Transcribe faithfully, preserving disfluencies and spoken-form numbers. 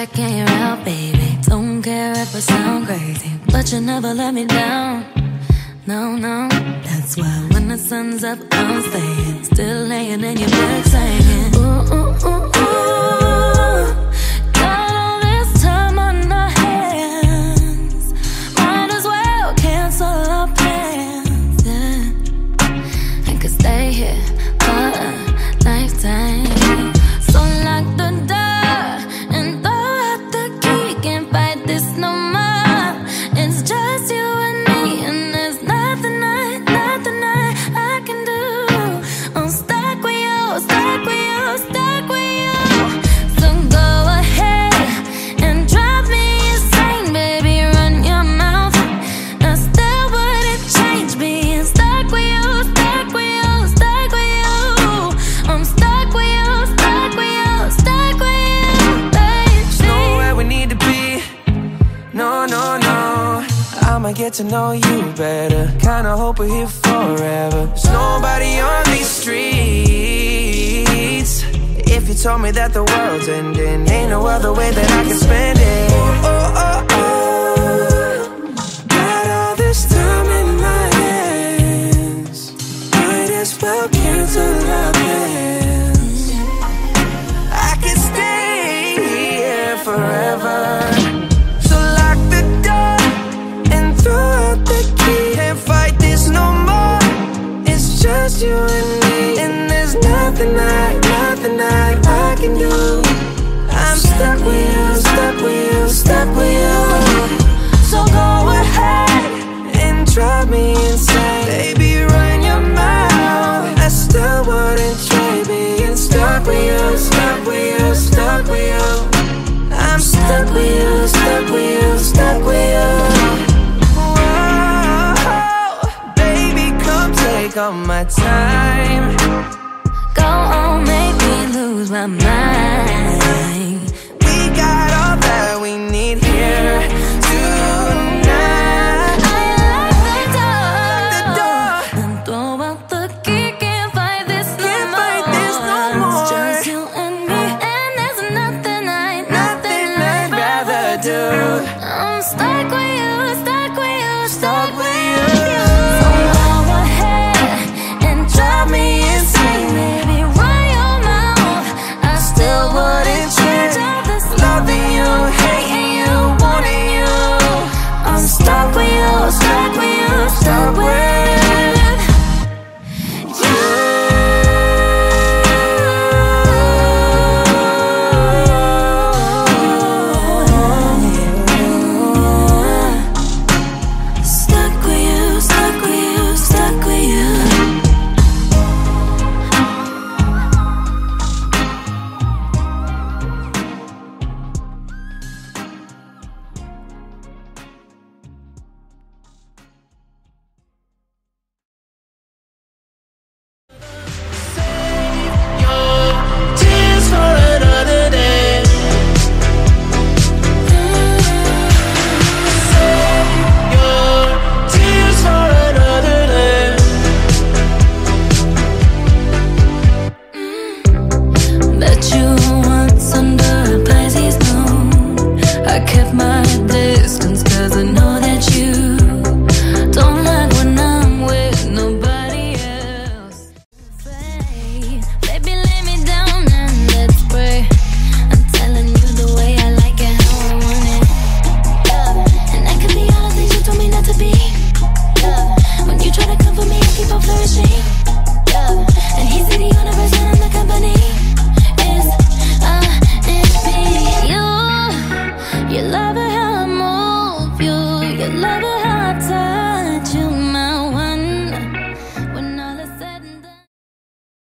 I can't help, baby. Don't care if I sound crazy, but you never let me down. No, no. That's why when the sun's up, I'm staying. Still laying in your bed saying, ooh, ooh, ooh, ooh. Got all this time on our hands, might as well cancel our plans, yeah. I could stay here for a lifetime. So lock the door and throw out the key. Can't fight this no more. It's just you and me, and there's nothing I, nothing I, I can do. I'm stuck with you, stuck with you, stuck with you. So go ahead and drive me insane, baby. Run your mouth. I still wouldn't change being stuck with you, stuck with you, stuck with you. I'm stuck with you, stuck with you, stuck with you, baby. It's nowhere we need to be. No, no, no. I'ma get to know you better. Kinda hope we're here forever. There's nobody on these streets. If you told me that the world's ending, ain't no other way that I can spend it. Oh, oh, oh, oh. Got all this time in my hands, might as well cancel our plans. I can stay here forever. So lock the door and throw out the key. Can't fight this no more. It's just you and me, and there's nothing I, nothing I, I can do. I'm stuck with you, stuck with you, stuck with you. So go ahead and drive me insane, baby. Run your mouth. I still wouldn't try being stuck with you, stuck with you, stuck with you. I'm stuck with you, stuck with you, stuck with you. Whoa, baby, come take all my time. Go on, make me lose my mind.